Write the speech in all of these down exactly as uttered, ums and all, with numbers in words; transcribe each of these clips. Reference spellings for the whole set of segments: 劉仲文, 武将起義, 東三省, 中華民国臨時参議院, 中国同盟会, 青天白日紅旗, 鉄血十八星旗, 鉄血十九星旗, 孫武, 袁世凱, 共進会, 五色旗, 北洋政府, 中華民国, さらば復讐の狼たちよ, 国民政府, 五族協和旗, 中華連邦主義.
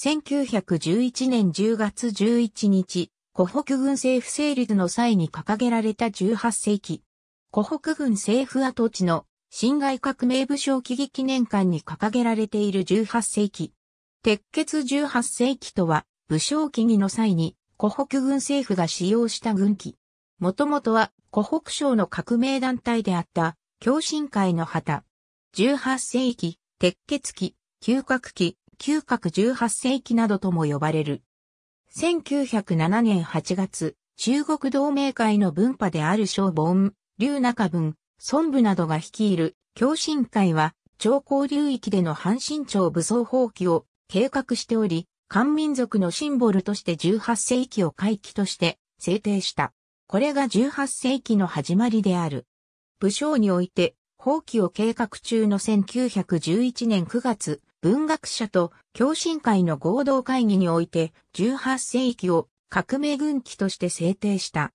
せんきゅうひゃくじゅういちねんじゅうがつじゅういちにち、湖北軍政府成立の際に掲げられたじゅうはっせいき、湖北軍政府跡地の辛亥革命武将起義記念館に掲げられているじゅうはっせいき。鉄血じゅうはっせいきとは、武将起義の際に湖北軍政府が使用した軍旗。もともとは湖北省の革命団体であった共進会の旗。じゅうはっせいき、鉄血旗、嗅覚旗、嗅覚じゅうはっせいきなどとも呼ばれる。せんきゅうひゃくななねんはちがつ、中国同盟会の分派である小文、劉中文、孫武などが率いる共進会は、長江流域での反清朝武装蜂起を計画しており、漢民族のシンボルとしてじゅうはっせいきを会旗として制定した。これがじゅうはっせいきの始まりである。武将において、蜂起を計画中のせんきゅうひゃくじゅういちねんくがつ、文学者と共進会の合同会議においてじゅうはっせいきを革命軍旗として制定した。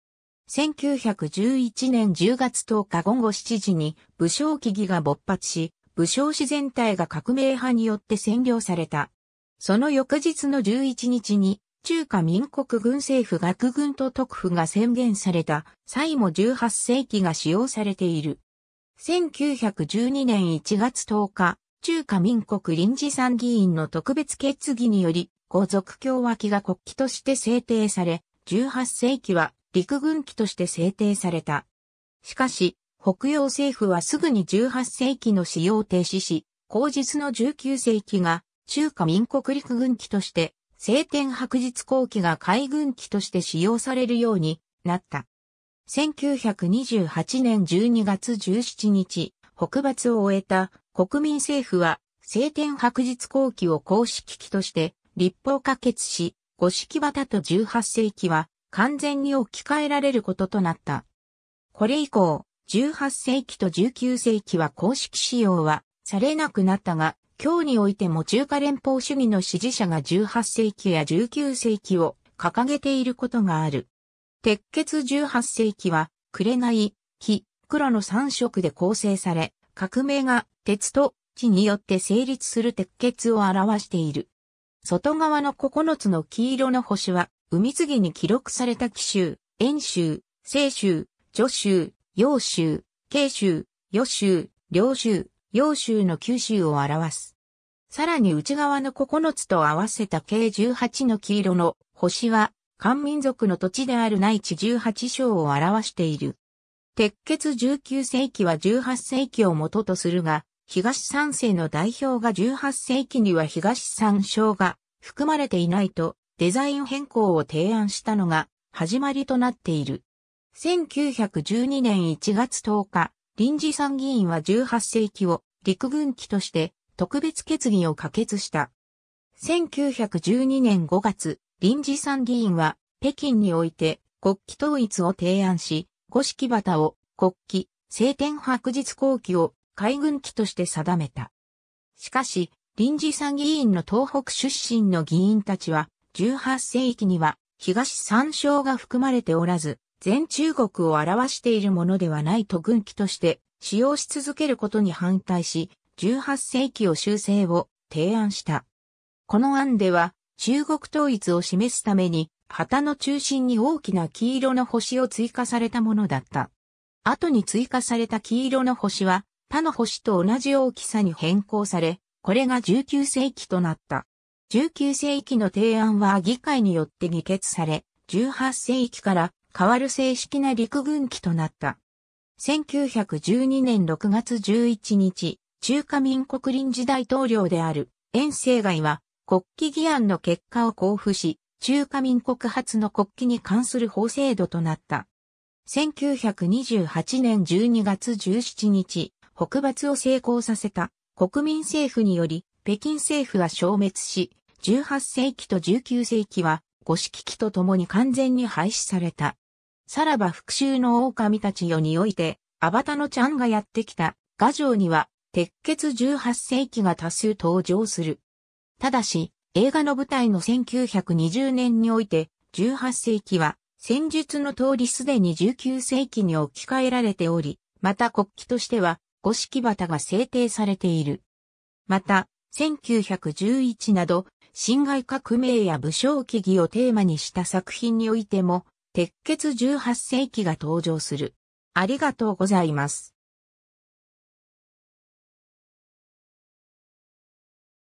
せんきゅうひゃくじゅういちねんじゅうがつとおか午後しちじに武将起義が勃発し、武将市全体が革命派によって占領された。その翌日のじゅういちにちに中華民国軍政府学軍と督府が宣言された際もじゅうはっせいきが使用されている。せんきゅうひゃくじゅうにねんいちがつとおか、中華民国臨時参議院の特別決議により、五族協和旗が国旗として制定され、じゅうはっせいきは陸軍旗として制定された。しかし、北洋政府はすぐにじゅうはっせいきの使用を停止し、後日のじゅうきゅうせいきが中華民国陸軍旗として、青天白日紅旗が海軍旗として使用されるようになった。せんきゅうひゃくにじゅうはちねんじゅうにがつじゅうしちにち、北伐を終えた国民政府は青天白日紅旗を公式旗として立法可決し、五色旗とじゅうはっせいきは完全に置き換えられることとなった。これ以降、じゅうはっせいきとじゅうきゅうせいきは公式使用はされなくなったが、今日においても中華連邦主義の支持者がじゅうはっせいきやじゅうきゅうせいきを掲げていることがある。鉄血じゅうはっせいきは、紅、黄、黒のさんしょくで構成され、革命が鉄と地によって成立する鉄血を表している。外側のここのつの黄色の星は、海継ぎに記録された紀州、遠州、西州、徐州、揚州、慶州、余州、遼州、揚州の九州を表す。さらに内側のここのつと合わせた計じゅうはちの黄色の星は、漢民族の土地である内地じゅうはちしょうを表している。鉄血じゅうきゅうせいきはじゅうはっせいきを元とするが、東三省の代表がじゅうはっせいきには東三省が含まれていないとデザイン変更を提案したのが始まりとなっている。せんきゅうひゃくじゅうにねんいちがつとおか、臨時参議院はじゅうはっせいきを陸軍旗として特別決議を可決した。せんきゅうひゃくじゅうにねんごがつ、臨時参議院は、北京において、国旗統一を提案し、五色旗を国旗、青天白日紅旗を海軍旗として定めた。しかし、臨時参議院の東北出身の議員たちは、じゅうはっせいきには東三省が含まれておらず、全中国を表しているものではないと軍旗として使用し続けることに反対し、じゅうはっせいきを修正を提案した。この案では、中国統一を示すために、旗の中心に大きな黄色の星を追加されたものだった。後に追加された黄色の星は、他の星と同じ大きさに変更され、これがじゅうきゅうせいきとなった。じゅうきゅうせいきの提案は議会によって議決され、じゅうはっせいきから変わる正式な陸軍旗となった。せんきゅうひゃくじゅうにねんろくがつじゅういちにち、中華民国臨時大統領である袁世凱は、国旗議案の結果を公布し、中華民国初の国旗に関する法制度となった。せんきゅうひゃくにじゅうはちねんじゅうにがつじゅうしちにち、北伐を成功させた国民政府により、北京政府は消滅し、じゅうはっせいきとじゅうきゅうせいきは、五色旗と共に完全に廃止された。さらば復讐の狼たちよにおいて、アバタのチャンがやってきた、牙城には、鉄血じゅうはっせいきが多数登場する。ただし、映画の舞台のせんきゅうひゃくにじゅうねんにおいて、じゅうはっせいきは、戦術の通りすでにじゅうきゅうせいきに置き換えられており、また国旗としては、五色旗が制定されている。また、せんきゅうひゃくじゅういちなど、辛亥革命や武将起義をテーマにした作品においても、鉄血じゅうはっ世紀が登場する。ありがとうございます。